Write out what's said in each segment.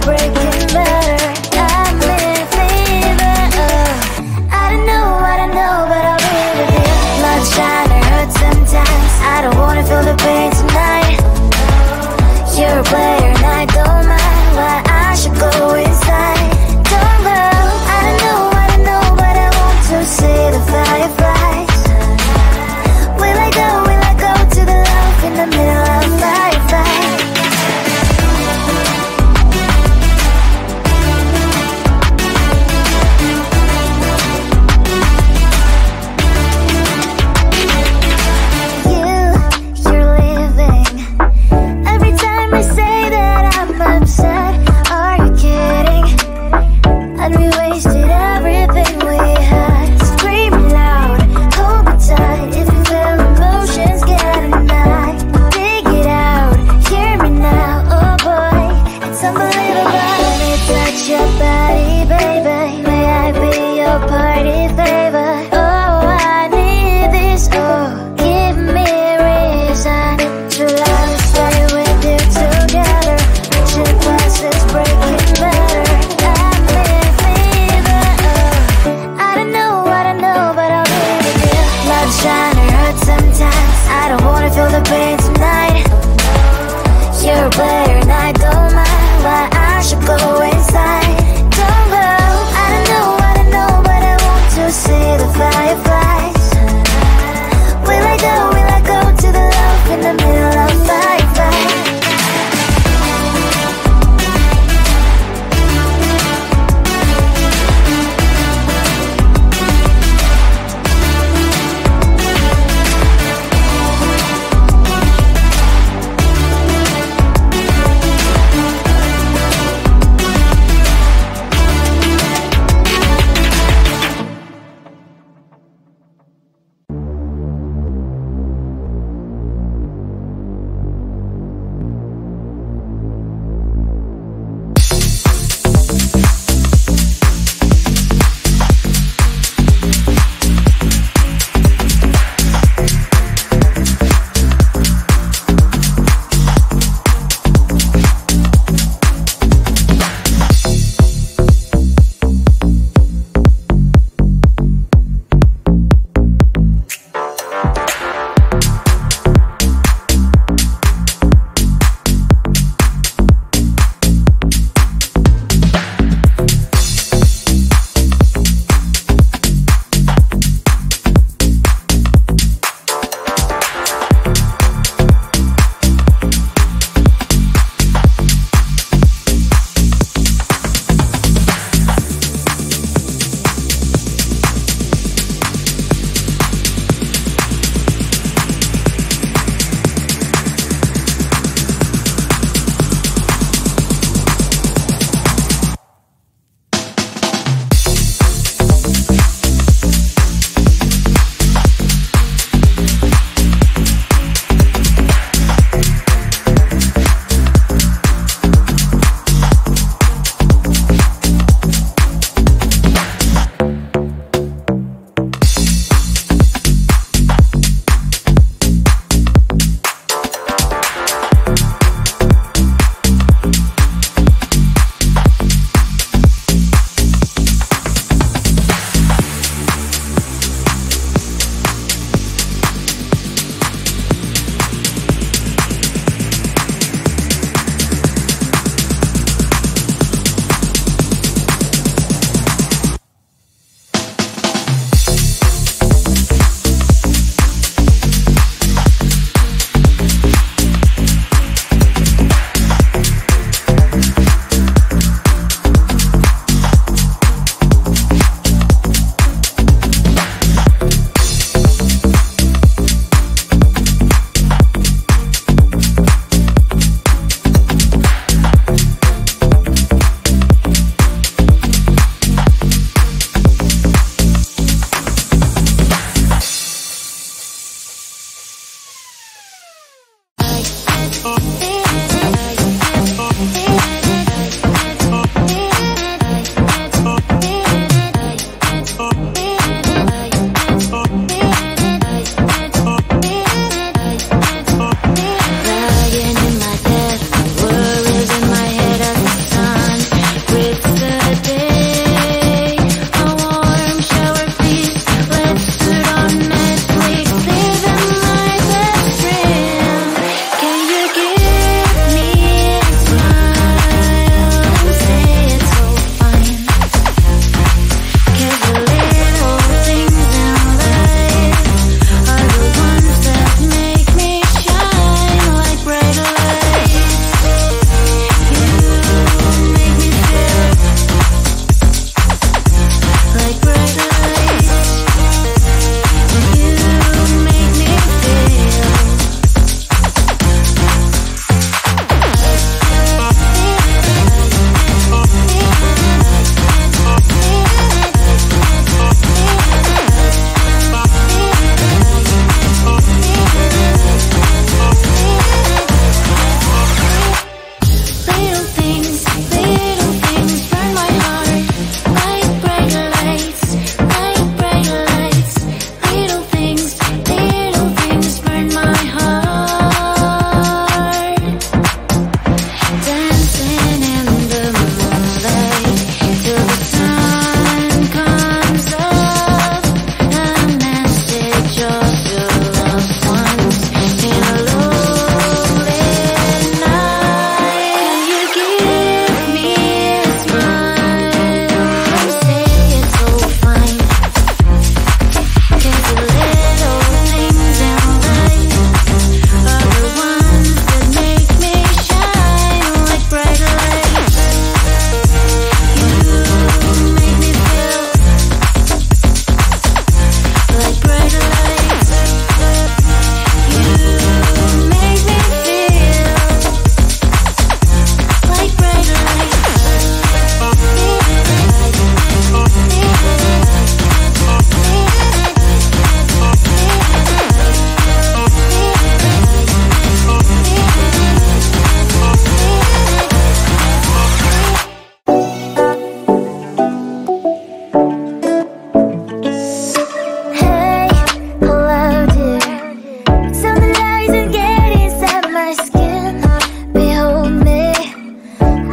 Breaking better, I'm living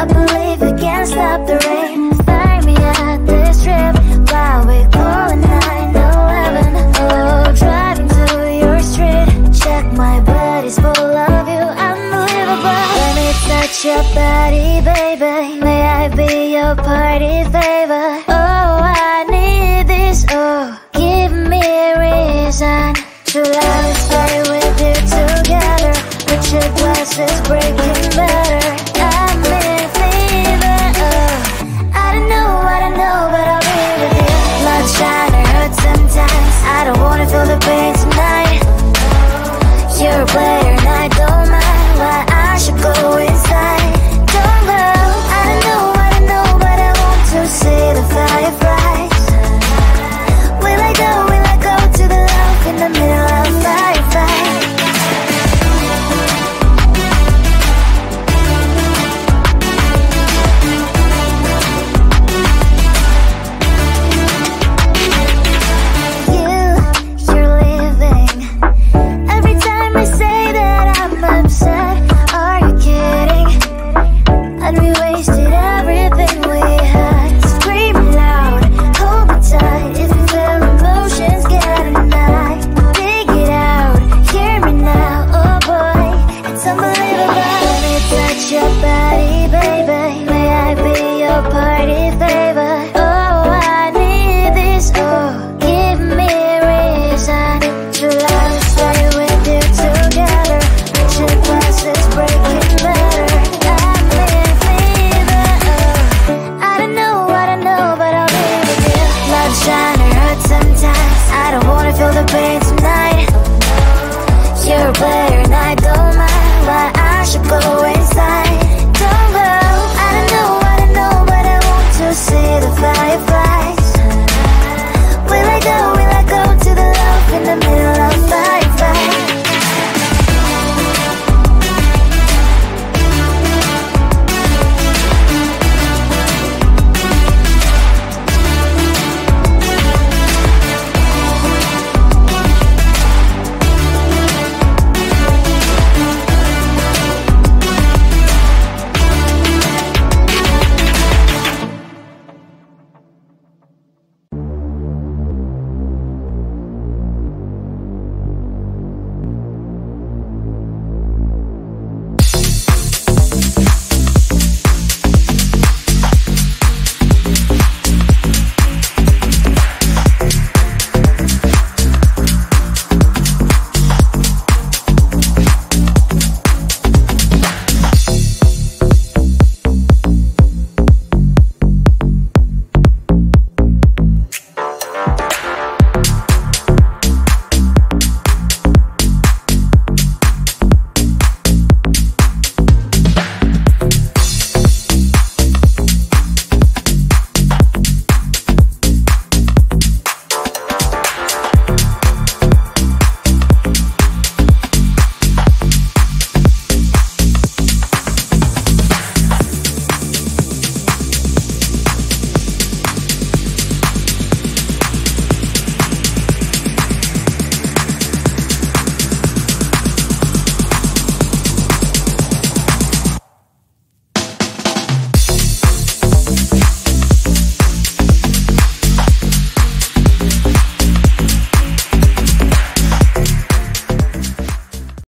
I believe we can't stop the rain. Find me at this trip while we go at 9-11. Oh, driving to your street, check my body's full of you. Unbelievable. Let me touch your body, baby. May I be your party, baby?